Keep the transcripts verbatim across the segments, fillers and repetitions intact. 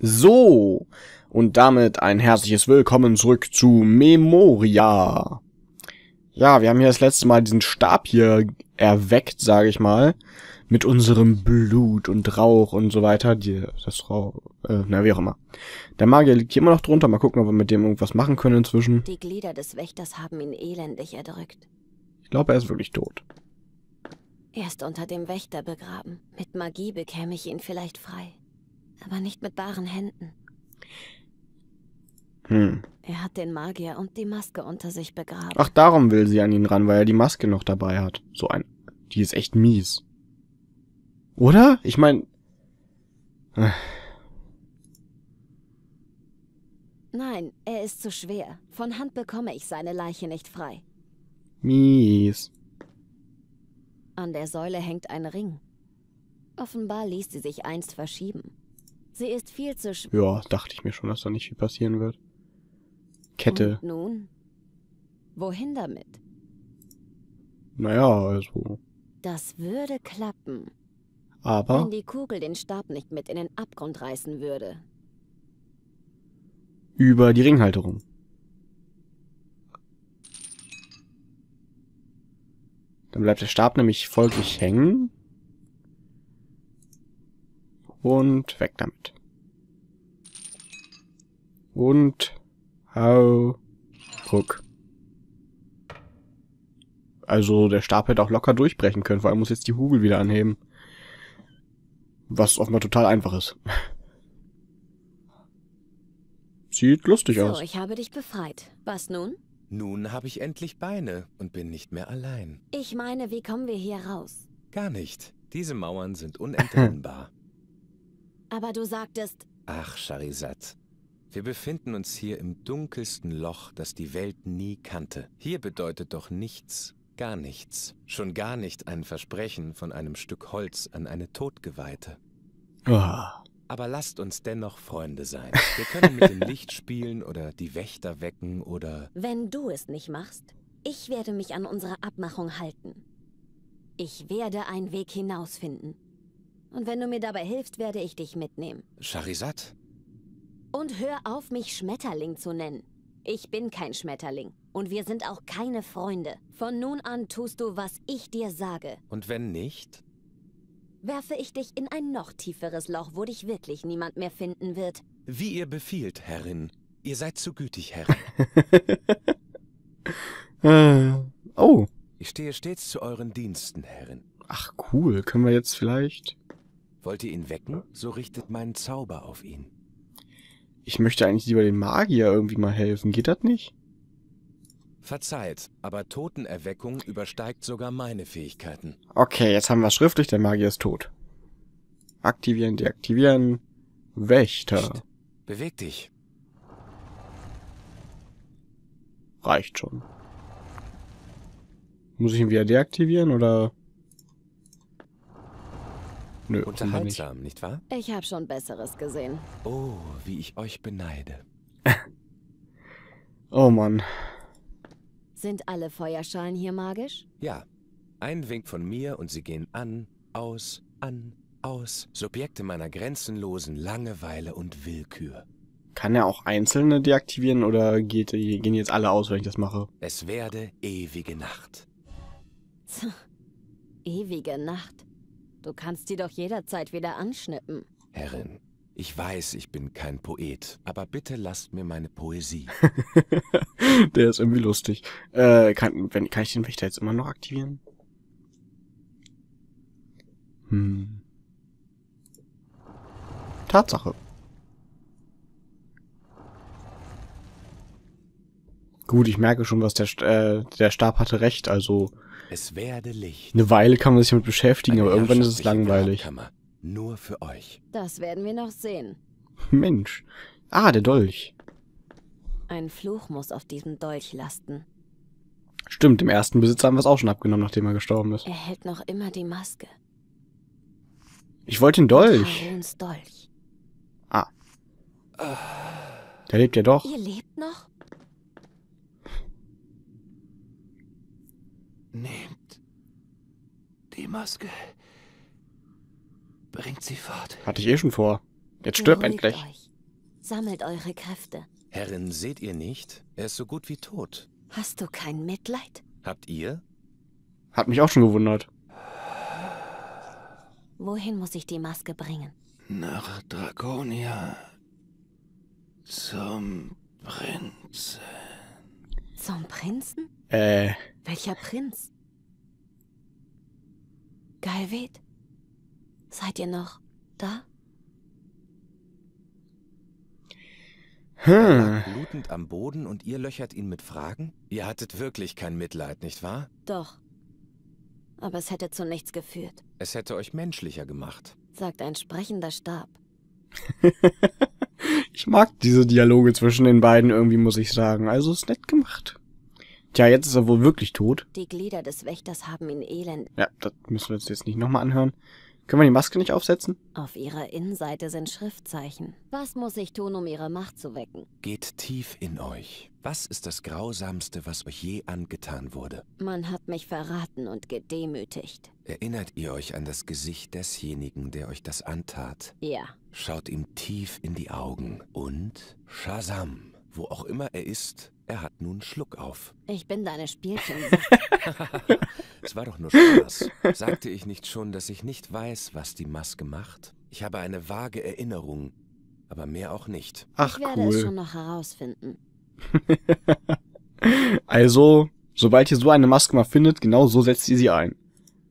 So, und damit ein herzliches Willkommen zurück zu Memoria. Ja, wir haben hier das letzte Mal diesen Stab hier erweckt, sage ich mal, mit unserem Blut und Rauch und so weiter. Die, das Rauch, äh, na wie auch immer. Der Magier liegt hier immer noch drunter, mal gucken, ob wir mit dem irgendwas machen können inzwischen. Die Glieder des Wächters haben ihn elendig erdrückt. Ich glaube, er ist wirklich tot. Er ist unter dem Wächter begraben. Mit Magie bekäme ich ihn vielleicht frei. Aber nicht mit baren Händen. Hm. Er hat den Magier und die Maske unter sich begraben. Ach, darum will sie an ihn ran, weil er die Maske noch dabei hat. So ein... Die ist echt mies. Oder? Ich meine... Nein, er ist zu schwer. Von Hand bekomme ich seine Leiche nicht frei. Mies. An der Säule hängt ein Ring. Offenbar ließ sie sich einst verschieben. Sie ist viel zu schwer. Ja, dachte ich mir schon, dass da nicht viel passieren wird. Kette. Und nun? Wohin damit? Naja, also... Das würde klappen. Aber... Wenn die Kugel den Stab nicht mit in den Abgrund reißen würde. Über die Ringhalterung. Dann bleibt der Stab nämlich folglich hängen. Und weg damit. Und hau. Druck. Also der Stab hätte auch locker durchbrechen können, vor allem muss jetzt die Kugel wieder anheben. Was offenbar total einfach ist. Sieht lustig aus. So, ich habe dich befreit. Was nun? Nun habe ich endlich Beine und bin nicht mehr allein. Ich meine, wie kommen wir hier raus? Gar nicht. Diese Mauern sind unentrinnbar. Aber du sagtest... Ach, Charisad. Wir befinden uns hier im dunkelsten Loch, das die Welt nie kannte. Hier bedeutet doch nichts, gar nichts. Schon gar nicht ein Versprechen von einem Stück Holz an eine Todgeweihte. Oh. Aber lasst uns dennoch Freunde sein. Wir können mit dem Licht spielen oder die Wächter wecken oder... Wenn du es nicht machst, ich werde mich an unsere Abmachung halten. Ich werde einen Weg hinausfinden. Und wenn du mir dabei hilfst, werde ich dich mitnehmen. Charisad? Und hör auf, mich Schmetterling zu nennen. Ich bin kein Schmetterling. Und wir sind auch keine Freunde. Von nun an tust du, was ich dir sage. Und wenn nicht? Werfe ich dich in ein noch tieferes Loch, wo dich wirklich niemand mehr finden wird. Wie ihr befiehlt, Herrin. Ihr seid zu gütig, Herrin. äh, oh. Ich stehe stets zu euren Diensten, Herrin. Ach cool, können wir jetzt vielleicht... Wollt ihr ihn wecken? So richtet meinen Zauber auf ihn. Ich möchte eigentlich lieber den Magier irgendwie mal helfen. Geht das nicht? Verzeiht, aber Totenerweckung übersteigt sogar meine Fähigkeiten. Okay, jetzt haben wir es schriftlich. Der Magier ist tot. Aktivieren, deaktivieren. Wächter. Psst, beweg dich. Reicht schon. Muss ich ihn wieder deaktivieren oder... Nö, unterhaltsam, nicht wahr? Ich habe schon Besseres gesehen. Oh, wie ich euch beneide. Oh Mann. Sind alle Feuerschalen hier magisch? Ja. Ein Wink von mir und sie gehen an, aus, an, aus. Subjekte meiner grenzenlosen Langeweile und Willkür. Kann er auch einzelne deaktivieren oder geht, gehen jetzt alle aus, wenn ich das mache? Es werde ewige Nacht. Ewige Nacht? Du kannst die doch jederzeit wieder anschnippen. Herrin, ich weiß, ich bin kein Poet, aber bitte lasst mir meine Poesie. Der ist irgendwie lustig. Äh, kann, wenn, kann ich den Wächter jetzt immer noch aktivieren? Hm. Tatsache. Gut, ich merke schon, was der, äh, der Stab hatte recht, also... Es werde Licht. Eine Weile kann man sich damit beschäftigen, aber irgendwann ist es langweilig. Nur für euch. Das werden wir noch sehen. Mensch. Ah, der Dolch. Ein Fluch muss auf diesem Dolch lasten. Stimmt, dem ersten Besitzer haben wir es auch schon abgenommen, nachdem er gestorben ist. Er hält noch immer die Maske. Ich wollte den Dolch. Haruns Dolch. Ah. Der lebt ja doch. Ihr lebt noch? Nehmt die Maske. Bringt sie fort. Hatte ich eh schon vor. Jetzt stirb endlich. Euch. Sammelt eure Kräfte. Herrin, seht ihr nicht? Er ist so gut wie tot. Hast du kein Mitleid? Habt ihr? Hat mich auch schon gewundert. Wohin muss ich die Maske bringen? Nach Dragonia. Zum Prinzen. Zum Prinzen? Äh. Welcher Prinz? Galvet? Seid ihr noch da? Hm. Blutend am Boden und ihr löchert ihn mit Fragen? Ihr hattet wirklich kein Mitleid, nicht wahr? Doch. Aber es hätte zu nichts geführt. Es hätte euch menschlicher gemacht. Sagt ein sprechender Stab. Ich mag diese Dialoge zwischen den beiden irgendwie, muss ich sagen. Also ist nett gemacht. Tja, jetzt ist er wohl wirklich tot. Die Glieder des Wächters haben ihn elend. Ja, das müssen wir uns jetzt nicht nochmal anhören. Können wir die Maske nicht aufsetzen? Auf ihrer Innenseite sind Schriftzeichen. Was muss ich tun, um ihre Macht zu wecken? Geht tief in euch. Was ist das Grausamste, was euch je angetan wurde? Man hat mich verraten und gedemütigt. Erinnert ihr euch an das Gesicht desjenigen, der euch das antat? Ja. Schaut ihm tief in die Augen und Shazam, wo auch immer er ist, er hat nun Schluck auf. Ich bin deine Spielchen. Es war doch nur Spaß. Sagte ich nicht schon, dass ich nicht weiß, was die Maske macht? Ich habe eine vage Erinnerung, aber mehr auch nicht. Ach, cool. Ich werde es schon noch herausfinden. Also, sobald ihr so eine Maske mal findet, genau so setzt ihr sie ein.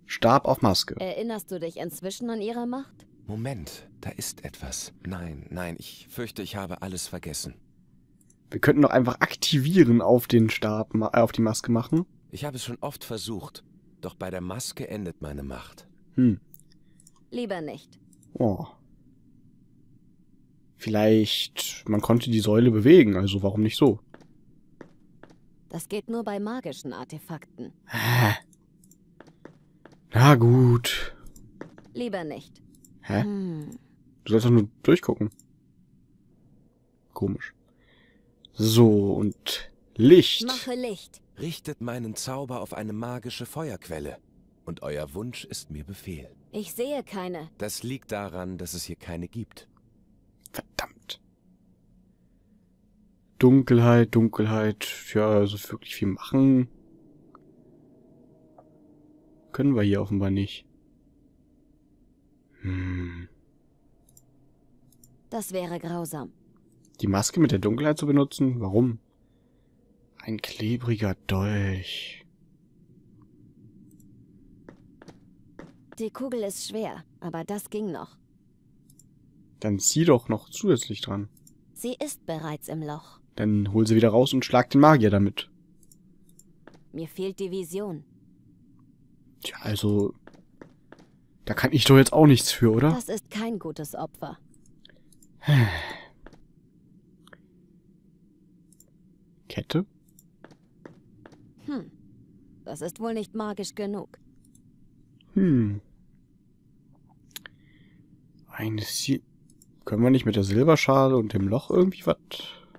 Stab auf Maske. Erinnerst du dich inzwischen an ihre Macht? Moment, da ist etwas. Nein, nein, ich fürchte, ich habe alles vergessen. Wir könnten doch einfach aktivieren auf den Stab, äh, auf die Maske machen. Ich habe es schon oft versucht, doch bei der Maske endet meine Macht. Hm. Lieber nicht. Oh. Vielleicht, man konnte die Säule bewegen, also warum nicht so? Das geht nur bei magischen Artefakten. Hä? Na gut. Lieber nicht. Hä? Hm. Du sollst doch nur durchgucken. Komisch. So, und Licht. Mache Licht. Richtet meinen Zauber auf eine magische Feuerquelle. Und euer Wunsch ist mir Befehl. Ich sehe keine. Das liegt daran, dass es hier keine gibt. Verdammt. Dunkelheit, Dunkelheit. Ja, also wirklich viel machen können wir hier offenbar nicht. Hm. Das wäre grausam. Die Maske mit der Dunkelheit zu benutzen? Warum? Ein klebriger Dolch. Die Kugel ist schwer, aber das ging noch. Dann zieh doch noch zusätzlich dran. Sie ist bereits im Loch. Dann hol sie wieder raus und schlag den Magier damit. Mir fehlt die Vision. Tja, also... Da kann ich doch jetzt auch nichts für, oder? Das ist kein gutes Opfer. Kette? Hm. Das ist wohl nicht magisch genug. Hm. Eine Sie... Können wir nicht mit der Silberschale und dem Loch irgendwie was?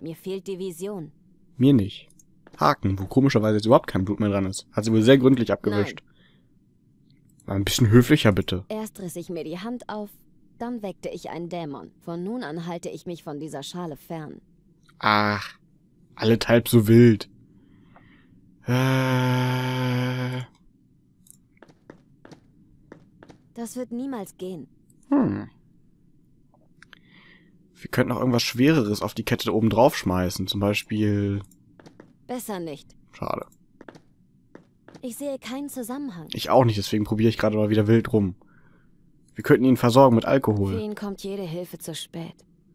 Mir fehlt die Vision. Mir nicht. Haken, wo komischerweise jetzt überhaupt kein Blut mehr dran ist. Hat sie wohl sehr gründlich abgewischt. Nein. War ein bisschen höflicher, bitte. Erst riss ich mir die Hand auf, dann weckte ich einen Dämon. Von nun an halte ich mich von dieser Schale fern. Ach. Allenthalb so wild. Äh. Das wird niemals gehen. Hm. Wir könnten auch irgendwas Schwereres auf die Kette da oben drauf schmeißen. Zum Beispiel... Besser nicht. Schade. Ich sehe keinen Zusammenhang. Ich auch nicht, deswegen probiere ich gerade mal wieder wild rum. Wir könnten ihn versorgen mit Alkohol. Für ihn kommt jede Hilfe zu spät.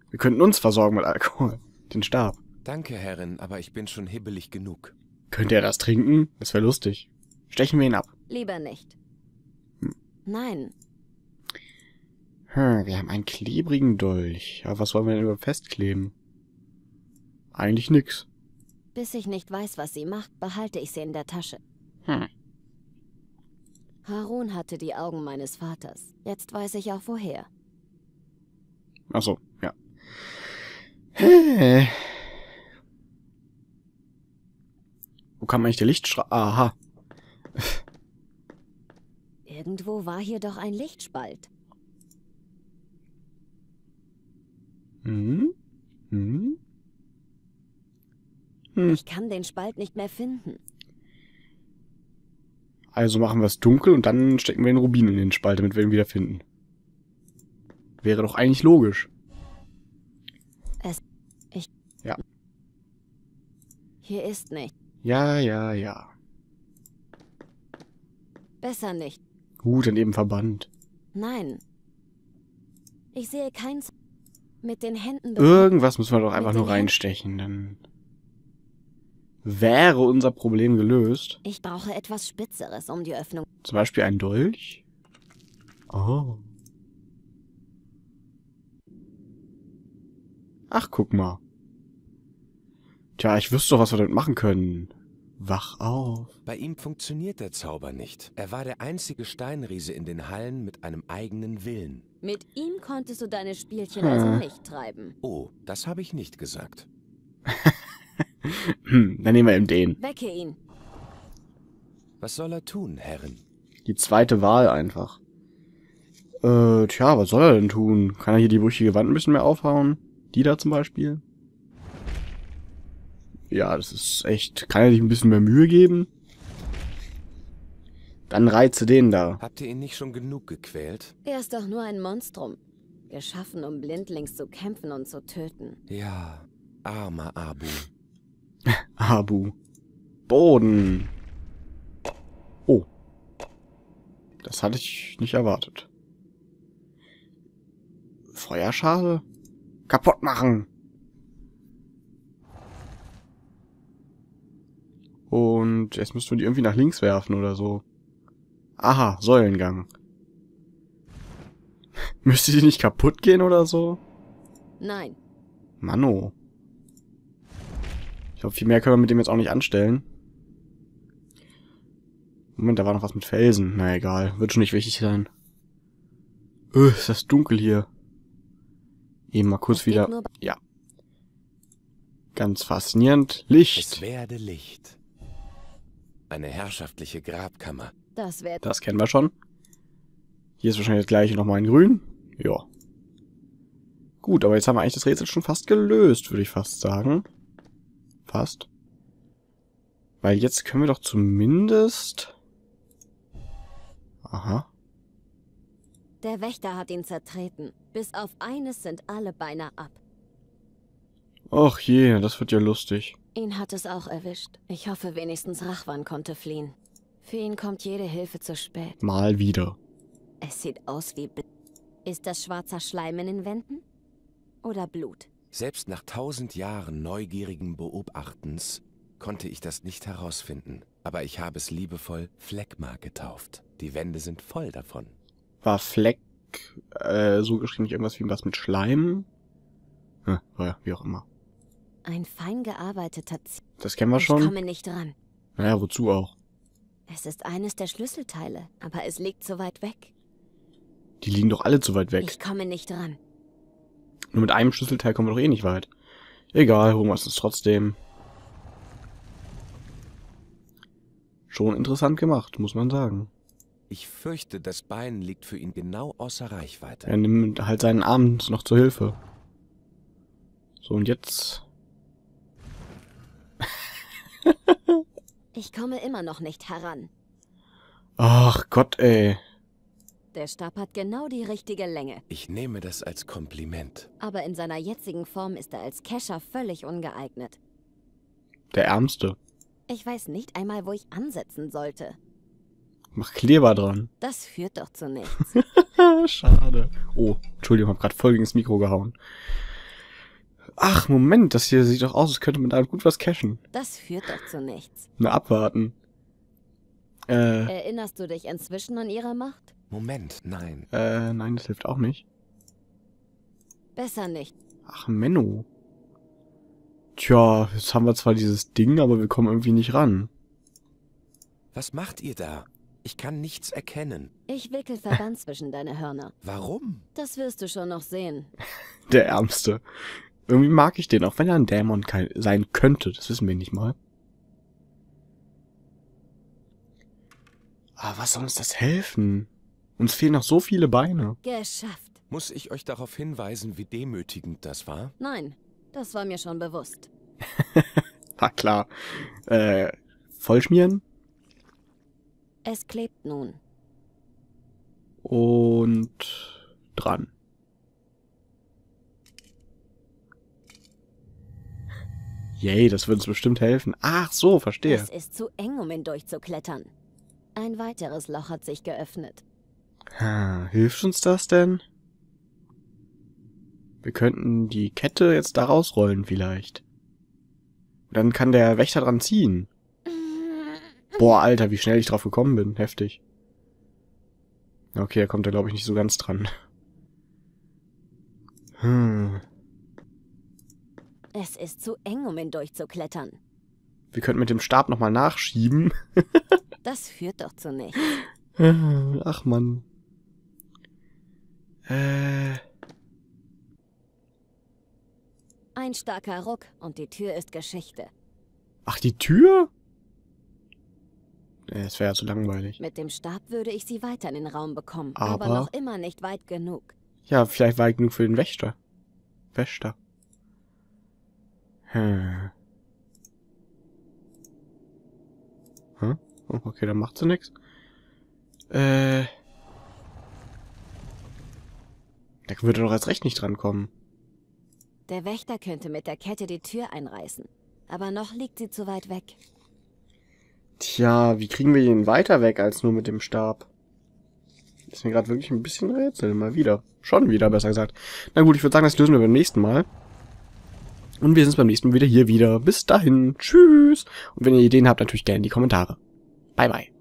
Wir könnten uns versorgen mit Alkohol. Den Stab. Danke, Herrin, aber ich bin schon hibbelig genug. Könnte er das trinken? Das wäre lustig. Stechen wir ihn ab. Lieber nicht. Hm. Nein. Hm, wir haben einen klebrigen Dolch. Aber was wollen wir denn über festkleben? Eigentlich nix. Bis ich nicht weiß, was sie macht, behalte ich sie in der Tasche. Hm. Harun hatte die Augen meines Vaters. Jetzt weiß ich auch, woher. Ach so, ja. Hey. Wo kam eigentlich der Lichtstrahl? Aha. Irgendwo war hier doch ein Lichtspalt. Hm? Hm? Ich kann den Spalt nicht mehr finden. Also machen wir es dunkel und dann stecken wir den Rubin in den Spalt, damit wir ihn wieder finden. Wäre doch eigentlich logisch. Es, ich... Ja. Hier ist nicht. Ja, ja, ja. Besser nicht. Gut, dann eben verbannt. Nein. Ich sehe keins mit den Händen... Irgendwas müssen wir doch einfach nur reinstechen, dann... Wäre unser Problem gelöst. Ich brauche etwas Spitzeres, um die Öffnung... Zum Beispiel einen Dolch? Oh. Ach, guck mal. Tja, ich wüsste doch, was wir damit machen können. Wach auf. Bei ihm funktioniert der Zauber nicht. Er war der einzige Steinriese in den Hallen mit einem eigenen Willen. Mit ihm konntest du deine Spielchen hm. also nicht treiben. Oh, das habe ich nicht gesagt. Dann nehmen wir eben den. Wecke ihn. Was soll er tun, Herrin? Die zweite Wahl einfach. Äh, tja, was soll er denn tun? Kann er hier die brüchige Wand ein bisschen mehr aufhauen? Die da zum Beispiel? Ja, das ist echt... Kann er sich ein bisschen mehr Mühe geben? Dann reize den da. Habt ihr ihn nicht schon genug gequält? Er ist doch nur ein Monstrum. Geschaffen, um blindlings zu kämpfen und zu töten. Ja, armer Abu. Abu. Boden. Oh. Das hatte ich nicht erwartet. Feuerschale? Kaputt machen. Und jetzt müssen wir die irgendwie nach links werfen oder so. Aha, Säulengang. Müsste die nicht kaputt gehen oder so? Nein. Mano. Ich glaube, viel mehr können wir mit dem jetzt auch nicht anstellen. Moment, da war noch was mit Felsen. Na egal, wird schon nicht wichtig sein. Öh, ist das dunkel hier. Eben mal kurz wieder... Ja. Ganz faszinierend. Licht. Es werde Licht. Eine herrschaftliche Grabkammer. Das, das kennen wir schon. Hier ist wahrscheinlich das gleiche nochmal in grün. Ja. Gut, aber jetzt haben wir eigentlich das Rätsel schon fast gelöst, würde ich fast sagen. Passt. Weil jetzt können wir doch zumindest... Aha. Der Wächter hat ihn zertreten. Bis auf eines sind alle Beine ab. Och je, das wird ja lustig. Ihn hat es auch erwischt. Ich hoffe, wenigstens Rachwan konnte fliehen. Für ihn kommt jede Hilfe zu spät. Mal wieder. Es sieht aus wie... Bl Ist das schwarzer Schleim in den Wänden? Oder Blut? Selbst nach tausend Jahren neugierigen Beobachtens konnte ich das nicht herausfinden. Aber ich habe es liebevoll Fleckma getauft. Die Wände sind voll davon. War Fleck äh, so geschrieben, nicht irgendwas wie was mit Schleim? Hm, ja, wie auch immer. Ein fein gearbeiteter Z Das kennen wir schon. Ich komme nicht dran. Naja, wozu auch? Es ist eines der Schlüsselteile, aber es liegt so weit weg. Die liegen doch alle zu weit weg. Ich komme nicht dran. Nur mit einem Schlüsselteil kommen wir doch eh nicht weit. Egal, holen wir es trotzdem. Schon interessant gemacht, muss man sagen. Ich fürchte, das Bein liegt für ihn genau außer Reichweite. Er nimmt halt seinen Arm noch zur Hilfe. So, und jetzt... Ich komme immer noch nicht heran. Ach Gott, ey. Der Stab hat genau die richtige Länge. Ich nehme das als Kompliment. Aber in seiner jetzigen Form ist er als Kescher völlig ungeeignet. Der Ärmste. Ich weiß nicht einmal, wo ich ansetzen sollte. Mach Kleber dran. Das führt doch zu nichts. Schade. Oh, Entschuldigung, hab gerade voll gegen das Mikro gehauen. Ach, Moment, das hier sieht doch aus, als könnte man da gut was cashen. Das führt doch zu nichts. Na, abwarten. Äh, Erinnerst du dich inzwischen an ihre Macht? Moment, nein. Äh, nein, das hilft auch nicht. Besser nicht. Ach, Menno. Tja, jetzt haben wir zwar dieses Ding, aber wir kommen irgendwie nicht ran. Was macht ihr da? Ich kann nichts erkennen. Ich wickel Verband zwischen deine Hörner. Warum? Das wirst du schon noch sehen. Der Ärmste. Irgendwie mag ich den, auch wenn er ein Dämon sein könnte. Das wissen wir nicht mal. Aber was soll uns das helfen? Uns fehlen noch so viele Beine. Geschafft. Muss ich euch darauf hinweisen, wie demütigend das war? Nein, das war mir schon bewusst. War klar. Äh, vollschmieren. Es klebt nun. Und dran. Yay, das wird uns bestimmt helfen. Ach so, verstehe. Es ist zu eng, um hindurch zu klettern. Ein weiteres Loch hat sich geöffnet. Ha, hilft uns das denn? Wir könnten die Kette jetzt da rausrollen vielleicht. Und dann kann der Wächter dran ziehen. Boah, Alter, wie schnell ich drauf gekommen bin. Heftig. Okay, da kommt er, glaube ich, nicht so ganz dran. Hm. Es ist zu eng, um hindurch zu klettern. Wir könnten mit dem Stab nochmal nachschieben. Das führt doch zu nichts. Ach, Mann. Äh... Ein starker Ruck und die Tür ist Geschichte. Ach, die Tür? Es wäre ja zu langweilig. Mit dem Stab würde ich sie weiter in den Raum bekommen, aber, aber noch immer nicht weit genug. Ja, vielleicht weit genug für den Wächter. Wächter. Hm. Hm? Oh, okay, dann macht sie nichts. Äh. Da würde doch erst recht nicht dran kommen. Der Wächter könnte mit der Kette die Tür einreißen, aber noch liegt sie zu weit weg. Tja, wie kriegen wir ihn weiter weg als nur mit dem Stab? Das ist mir gerade wirklich ein bisschen Rätsel, mal wieder. Schon wieder, besser gesagt. Na gut, ich würde sagen, das lösen wir beim nächsten Mal. Und wir sind beim nächsten Mal wieder hier wieder. Bis dahin, tschüss. Und wenn ihr Ideen habt, natürlich gerne in die Kommentare. Bye, bye.